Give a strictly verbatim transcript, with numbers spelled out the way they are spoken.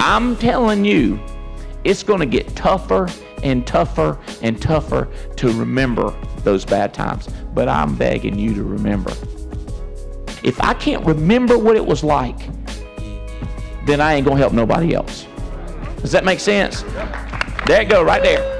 I'm telling you, it's going to get tougher and tougher and tougher to remember those bad times. But I'm begging you to remember. If I can't remember what it was like, then I ain't going to help nobody else. Does that make sense? There you go, right there.